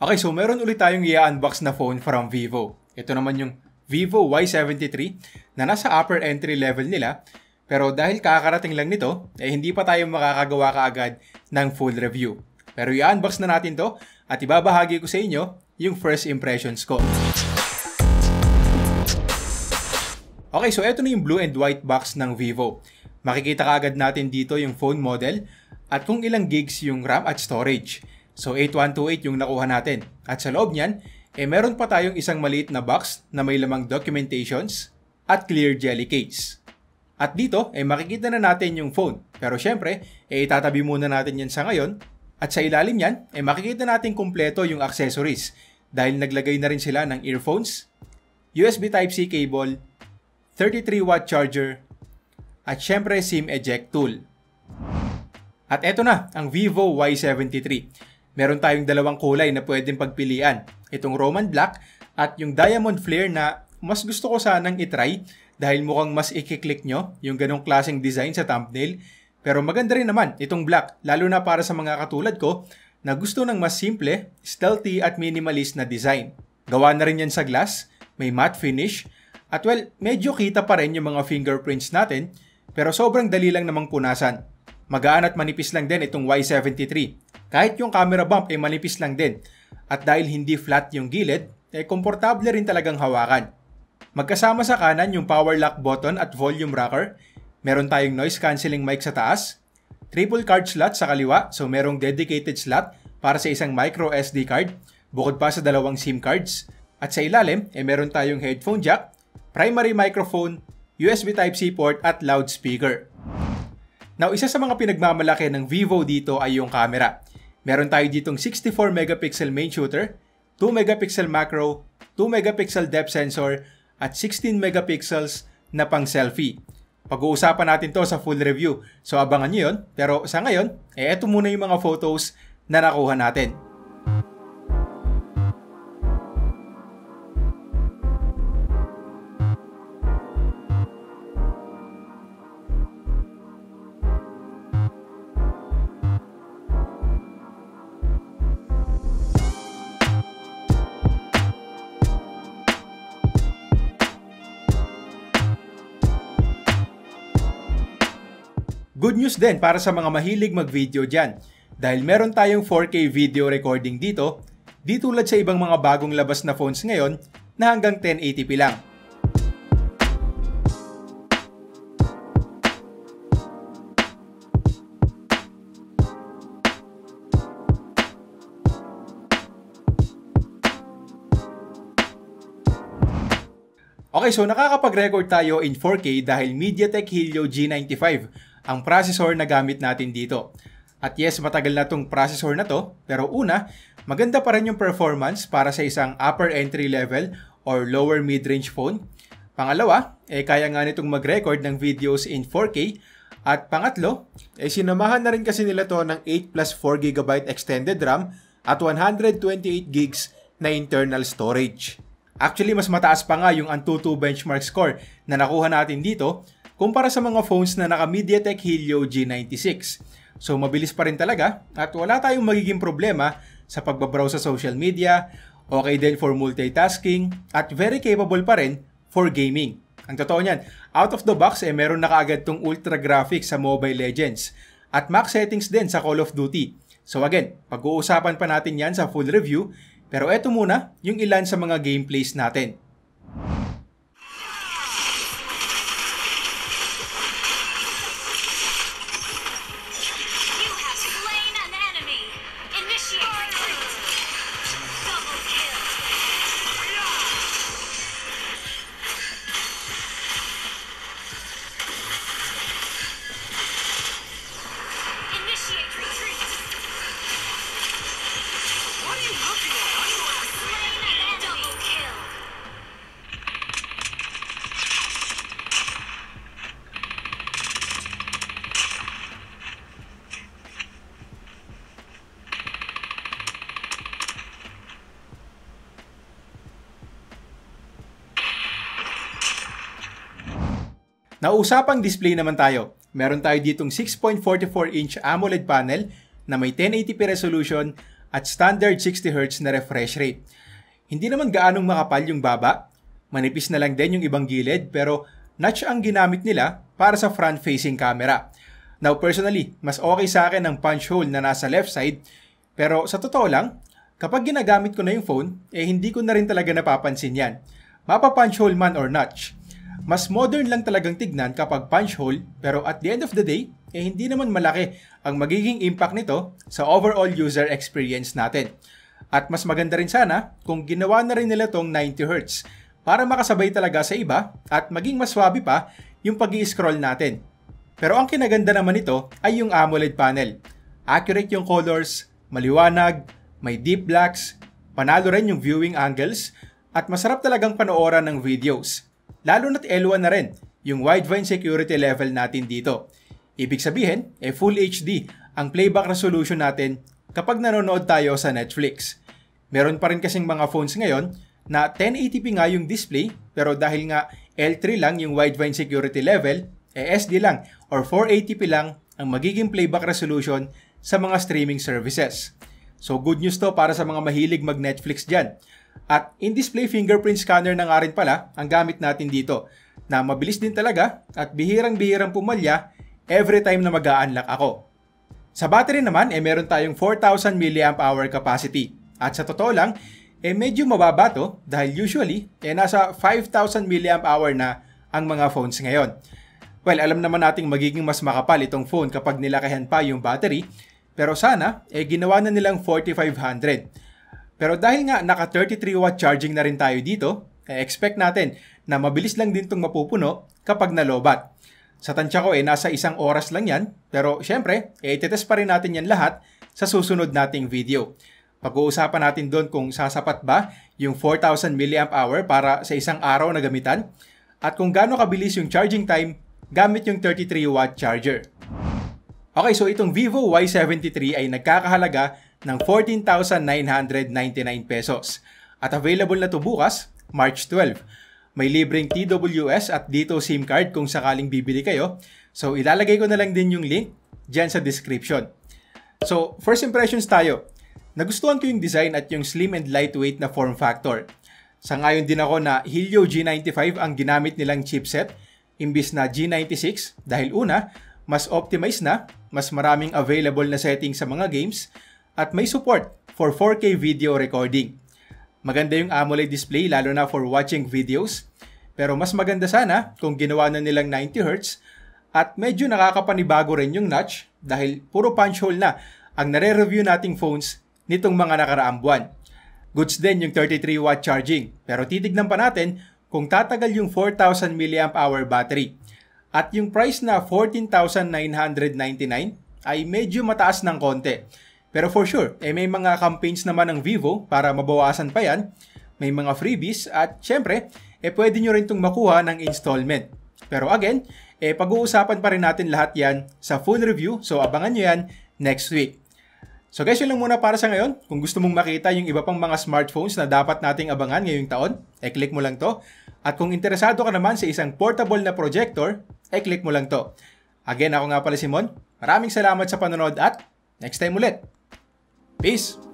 Okay, so meron ulit tayong i-unbox na phone from Vivo. Ito naman yung Vivo Y73 na nasa upper entry level nila. Pero dahil kakarating lang nito, eh hindi pa tayo makakagawa kaagad ng full review. Pero i-unbox na natin to at ibabahagi ko sa inyo yung first impressions ko. Okay, so ito na yung blue and white box ng Vivo. Makikita kaagad natin dito yung phone model at kung ilang gigs yung RAM at storage. So 8128 yung nakuha natin. At sa loob niyan, eh meron pa tayong isang maliit na box na may lamang documentations at clear jelly case. At dito, eh makikita na natin yung phone. Pero syempre, eh itatabi muna natin yan sa ngayon. At sa ilalim yan, eh makikita natin kumpleto yung accessories. Dahil naglagay na rin sila ng earphones, USB Type-C cable, 33 watt charger, at syempre SIM eject tool. At eto na, ang Vivo Y73. Meron tayong dalawang kulay na pwedeng pagpilian. Itong Roman Black at yung Diamond Flair na mas gusto ko sanang itry dahil mukhang mas ikiklik nyo yung ganong klaseng design sa thumbnail. Pero maganda rin naman itong black, lalo na para sa mga katulad ko na gusto ng mas simple, stealthy at minimalist na design. Gawa na rin yan sa glass, may matte finish, at well, medyo kita pa rin yung mga fingerprints natin pero sobrang dali lang namang punasan. Magaan at manipis lang din itong Y73. Kahit yung camera bump ay manipis lang din. At dahil hindi flat yung gilid, ay komportable rin talagang hawakan. Magkasama sa kanan yung power lock button at volume rocker. Meron tayong noise cancelling mic sa taas. Triple card slot sa kaliwa, so merong dedicated slot para sa isang micro SD card, bukod pa sa dalawang SIM cards. At sa ilalim, ay meron tayong headphone jack, primary microphone, USB Type-C port at loudspeaker. Now, isa sa mga pinagmamalaki ng Vivo dito ay yung camera. Meron tayo ditong 64MP main shooter, 2MP macro, 2MP depth sensor, at 16MP na pang selfie. Pag-uusapan natin to sa full review, so abangan nyo yun. Pero sa ngayon, eh eto muna yung mga photos na nakuha natin. Good news din para sa mga mahilig mag-video dyan dahil meron tayong 4K video recording dito, di tulad sa ibang mga bagong labas na phones ngayon na hanggang 1080p lang. Okay, so nakakapag-record tayo in 4K dahil MediaTek Helio G95 ang processor na gamit natin dito. At yes, matagal na tong processor na to, pero una, maganda pa rin yung performance para sa isang upper entry level or lower mid-range phone. Pangalawa, eh kaya nga nitong mag-record ng videos in 4K. At pangatlo, eh sinamahan na rin kasi nila to ng 8 plus 4GB extended RAM at 128GB na internal storage. Actually, mas mataas pa nga yung AnTuTu benchmark score na nakuha natin dito kumpara sa mga phones na naka MediaTek Helio G96. So mabilis pa rin talaga at wala tayong magiging problema sa pagbabrowse sa social media, okay din for multitasking at very capable pa rin for gaming. Ang totoo niyan, out of the box eh meron na kaagad tong ultra graphics sa Mobile Legends at max settings din sa Call of Duty. So again, pag-uusapan pa natin yan sa full review, pero eto muna yung ilan sa mga gameplays natin. Nausapang display naman tayo. Meron tayo ditong 6.44-inch AMOLED panel na may 1080p resolution at standard 60Hz na refresh rate. Hindi naman gaanong makapal yung baba, manipis na lang din yung ibang gilid, pero notch ang ginamit nila para sa front-facing camera. Now personally, mas okay sa akin ang punch hole na nasa left side, pero sa totoo lang, kapag ginagamit ko na yung phone, eh hindi ko na rin talaga napapansin yan. Mapa-punch hole man or notch. Mas modern lang talagang tignan kapag punch hole, pero at the end of the day, eh hindi naman malaki ang magiging impact nito sa overall user experience natin. At mas maganda rin sana kung ginawa na rin nila tong 90Hz para makasabay talaga sa iba at maging mas swabe pa yung pag-i-scroll natin. Pero ang kinaganda naman nito ay yung AMOLED panel. Accurate yung colors, maliwanag, may deep blacks, panalo rin yung viewing angles, at masarap talagang panoorin ng videos. Lalo na't L1 na rin yung Widevine security level natin dito. Ibig sabihin, eh full HD ang playback resolution natin kapag nanonood tayo sa Netflix. Meron pa rin kasing mga phones ngayon na 1080p nga yung display, pero dahil nga L3 lang yung Widevine security level, eh SD lang or 480p lang ang magiging playback resolution sa mga streaming services. So good news to para sa mga mahilig mag-Netflix dyan. At in-display fingerprint scanner na nga rin pala ang gamit natin dito, na mabilis din talaga at bihirang-bihirang pumalya every time na mag-a-unlock ako. Sa battery naman, eh meron tayong 4,000 mAh capacity. At sa totoo lang, eh medyo mababa to dahil usually, eh nasa 5,000 mAh na ang mga phones ngayon. Well, alam naman nating magiging mas makapal itong phone kapag nilakahan pa yung battery, pero sana, eh ginawa na nilang 4500. Pero dahil nga naka 33 watt charging na rin tayo dito, eh expect natin na mabilis lang din itong mapupuno kapag nalobat. Sa tansya ko eh nasa 1 oras lang yan, pero syempre eh itetest pa rin natin yan lahat sa susunod nating video. Pag-uusapan natin doon kung sasapat ba yung 4,000 mAh para sa 1 araw na gamitan at kung gaano kabilis yung charging time gamit yung 33 watt charger. Okay, so itong Vivo Y73 ay nagkakahalaga ng 14,999 pesos at available na to bukas, March 12. May libreng TWS at dito SIM card kung sakaling bibili kayo. So ilalagay ko na lang din yung link dyan sa description. So first impressions tayo. Nagustuhan ko yung design at yung slim and lightweight na form factor. Sangayon din ako na Helio G95 ang ginamit nilang chipset imbis na G96 dahil una, mas optimized na, mas maraming available na settings sa mga games, at may support for 4K video recording. Maganda yung AMOLED display lalo na for watching videos, pero mas maganda sana kung ginawa na nilang 90Hz at medyo nakakapanibago rin yung notch dahil puro punch hole na ang nare-review nating phones nitong mga nakaraang buwan. Goods din yung 33 watt charging, pero titignan pa natin kung tatagal yung 4,000 mAh battery. At yung price na 14,999 ay medyo mataas ng konti. Pero for sure, eh may mga campaigns naman ng Vivo para mabawasan pa yan. May mga freebies at syempre, eh pwede nyo rin itong makuha ng installment. Pero again, eh pag-uusapan pa rin natin lahat yan sa full review. So abangan nyo yan next week. So guys, yun lang muna para sa ngayon. Kung gusto mong makita yung iba pang mga smartphones na dapat nating abangan ngayong taon, eh click mo lang to. At kung interesado ka naman sa isang portable na projector, eh click mo lang to. Again, ako nga pala si Mon. Maraming salamat sa panonood at next time ulit. Peace!